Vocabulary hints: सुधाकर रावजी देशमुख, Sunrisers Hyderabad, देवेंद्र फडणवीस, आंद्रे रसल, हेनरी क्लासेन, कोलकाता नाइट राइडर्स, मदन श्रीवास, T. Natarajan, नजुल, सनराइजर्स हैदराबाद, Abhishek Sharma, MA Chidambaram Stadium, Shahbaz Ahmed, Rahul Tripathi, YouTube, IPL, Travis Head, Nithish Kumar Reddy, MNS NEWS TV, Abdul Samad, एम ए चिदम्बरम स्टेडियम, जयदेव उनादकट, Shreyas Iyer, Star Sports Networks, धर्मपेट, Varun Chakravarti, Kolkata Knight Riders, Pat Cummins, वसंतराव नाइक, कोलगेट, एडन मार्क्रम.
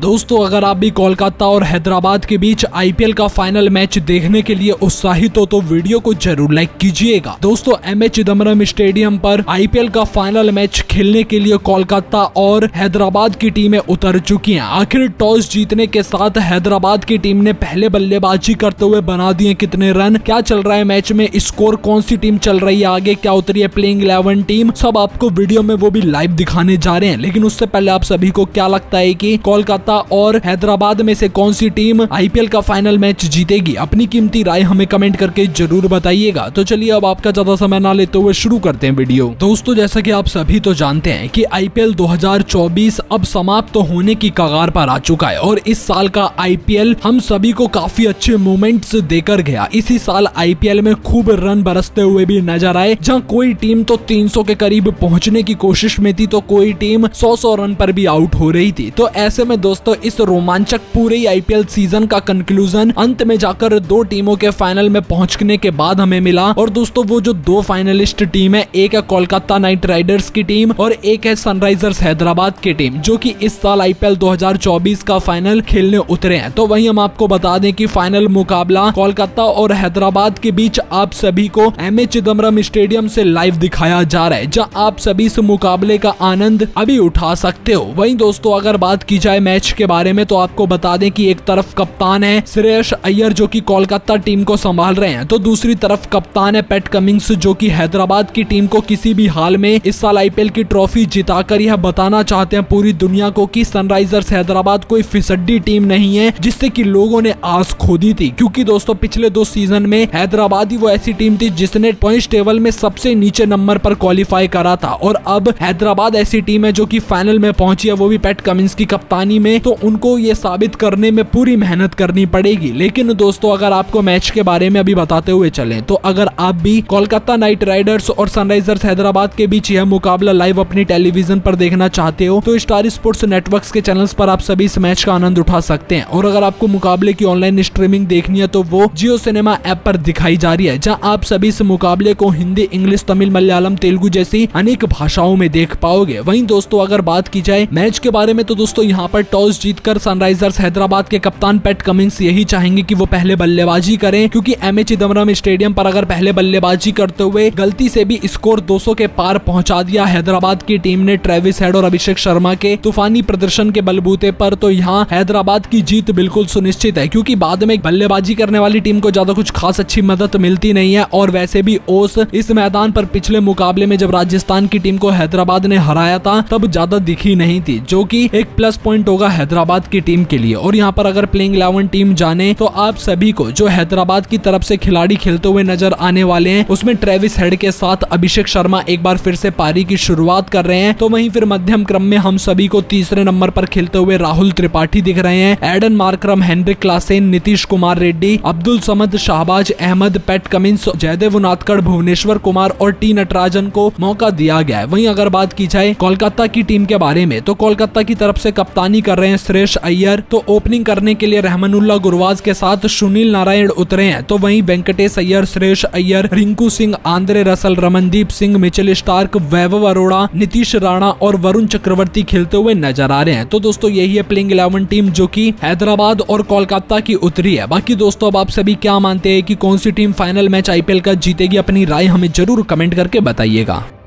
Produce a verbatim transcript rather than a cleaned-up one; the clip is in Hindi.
दोस्तों अगर आप भी कोलकाता और हैदराबाद के बीच आईपीएल का फाइनल मैच देखने के लिए उत्साहित हो तो वीडियो को जरूर लाइक कीजिएगा। दोस्तों एम ए चिदम्बरम स्टेडियम पर आईपीएल का फाइनल मैच खेलने के लिए कोलकाता और हैदराबाद की टीमें उतर चुकी हैं। आखिर टॉस जीतने के साथ हैदराबाद की टीम ने पहले बल्लेबाजी करते हुए बना दिए कितने रन, क्या चल रहा है मैच में, स्कोर कौन सी टीम चल रही है आगे, क्या उतरी है प्लेइंग इलेवन टीम, सब आपको वीडियो में वो भी लाइव दिखाने जा रहे हैं। लेकिन उससे पहले आप सभी को क्या लगता है कि कोलकाता और हैदराबाद में से कौन सी टीम आईपीएल का फाइनल मैच जीतेगी? अपनी कीमती राय हमें कमेंट करके जरूर बताइएगा। तो चलिए अब आपका ज्यादा समय ना लेते हुए शुरू करते हैं वीडियो। दोस्तों जैसा कि आप सभी तो जानते हैं कि आईपीएल दो हज़ार चौबीस अब समाप्त तो होने की कगार पर आ चुका है और इस साल का आईपीएल हम सभी को काफी अच्छे मोमेंट्स देकर गया। इसी साल आईपीएल में खूब रन बरसते हुए भी नजर आए, जहाँ कोई टीम तो तीन सौ के करीब पहुँचने की कोशिश में थी तो कोई टीम सौ सौ रन पर भी आउट हो रही थी। तो ऐसे में दोस्तों तो इस रोमांचक पूरे आईपीएल सीजन का कंक्लूजन अंत में जाकर दो टीमों के फाइनल में पहुंचने के बाद हमें मिला। और दोस्तों वो जो दो फाइनलिस्ट टीम है, एक है कोलकाता नाइट राइडर्स की टीम और एक है सनराइजर्स हैदराबाद की टीम, जो कि इस साल आईपीएल दो हज़ार चौबीस का फाइनल खेलने उतरे हैं। तो वहीं हम आपको बता दें कि फाइनल मुकाबला कोलकाता और हैदराबाद के बीच आप सभी को एम ए चिदम्बरम स्टेडियम से लाइव दिखाया जा रहा है, जहाँ आप सभी इस मुकाबले का आनंद अभी उठा सकते हो। वहीं दोस्तों अगर बात की जाए मैच के बारे में तो आपको बता दें कि एक तरफ कप्तान है श्रेयस अय्यर जो कि कोलकाता टीम को संभाल रहे हैं, तो दूसरी तरफ कप्तान है पैट कमिंस जो कि हैदराबाद की टीम को किसी भी हाल में इस साल आईपीएल की ट्रॉफी जिताकर यह बताना चाहते हैं पूरी दुनिया को कि सनराइजर्स हैदराबाद कोई फिसड्डी टीम नहीं है जिससे कि लोगों ने आस खो दी थी। क्योंकि दोस्तों पिछले दो सीजन में हैदराबाद ही वो ऐसी टीम थी जिसने पॉइंट्स टेबल में सबसे नीचे नंबर पर क्वालिफाई करा था और अब हैदराबाद ऐसी टीम है जो की फाइनल में पहुंची है, वो भी पैट कमिंस की कप्तानी में। तो उनको ये साबित करने में पूरी मेहनत करनी पड़ेगी। लेकिन दोस्तों अगर आपको मैच के बारे में अभी बताते हुए चलें तो अगर आप भी कोलकाता नाइट राइडर्स और सनराइजर्स हैदराबाद के बीच यह मुकाबला लाइव अपनी टेलीविजन पर देखना चाहते हो तो स्टार स्पोर्ट्स नेटवर्क्स के चैनल्स पर आप सभी इस मैच का आनंद उठा सकते हैं। और अगर आपको मुकाबले की ऑनलाइन स्ट्रीमिंग देखनी है तो वो जियो सिनेमा ऐप पर दिखाई जा रही है, जहाँ आप सभी इस मुकाबले को हिंदी, इंग्लिश, तमिल, मलयालम, तेलुगु जैसी अनेक भाषाओं में देख पाओगे। वहीं दोस्तों अगर बात की जाए मैच के बारे में तो दोस्तों यहाँ पर टॉस जीतकर सनराइजर्स हैदराबाद के कप्तान पैट कमिंस यही चाहेंगे कि वो पहले बल्लेबाजी करें, क्योंकि एमए चिदम्बरम स्टेडियम पर अगर पहले बल्लेबाजी करते हुए गलती से भी स्कोर दो सौ के पार पहुंचा दिया हैदराबाद की टीम ने ट्रेविस हेड और अभिषेक शर्मा के तूफानी प्रदर्शन के बलबूते पर, तो यहाँ हैदराबाद की जीत बिल्कुल सुनिश्चित है। क्योंकि बाद में बल्लेबाजी करने वाली टीम को ज्यादा कुछ खास अच्छी मदद मिलती नहीं है और वैसे भी ओस इस मैदान पर पिछले मुकाबले में जब राजस्थान की टीम को हैदराबाद ने हराया था तब ज्यादा दिखी नहीं थी, जो की एक प्लस पॉइंट होगा हैदराबाद की टीम के लिए। और यहाँ पर अगर प्लेइंग इलेवन टीम जाने तो आप सभी को जो हैदराबाद की तरफ से खिलाड़ी खेलते हुए नजर आने वाले हैं उसमें ट्रेविस हेड के साथ अभिषेक शर्मा एक बार फिर से पारी की शुरुआत कर रहे हैं। तो वहीं फिर मध्यम क्रम में हम सभी को तीसरे नंबर पर खेलते हुए राहुल त्रिपाठी दिख रहे हैं। एडन मार्क्रम, हेनरी क्लासेन, Nitish Kumar Reddy, Abdul Samad, Shahbaz Ahmed, Pat Cummins, जयदेव उनादकट, Bhuvneshwar Kumar और टी नटराजन को मौका दिया गया है। वहीं अगर बात की जाए कोलकाता की टीम के बारे में तो कोलकाता की तरफ से कप्तानी कर रहे हैं श्रेयस अय्यर, तो ओपनिंग करने के लिए रहमानुल्लाह गुरवाज के साथ सुनील नारायण उतरे हैं। तो वहीं Venkatesh Iyer, Shreyas Iyer, Rinku Singh, आंद्रे रसल, Ramandeep Singh, Mitchell Starc, Vaibhav Arora, Nitish Rana और वरुण चक्रवर्ती खेलते हुए नजर आ रहे हैं। तो दोस्तों यही है प्लेइंग इलेवन टीम जो कि हैदराबाद और कोलकाता की उतरी है। बाकी दोस्तों अब आप सभी क्या मानते हैं कि कौन सी टीम फाइनल मैच आईपीएल का जीतेगी? अपनी राय हमें जरूर कमेंट करके बताइएगा।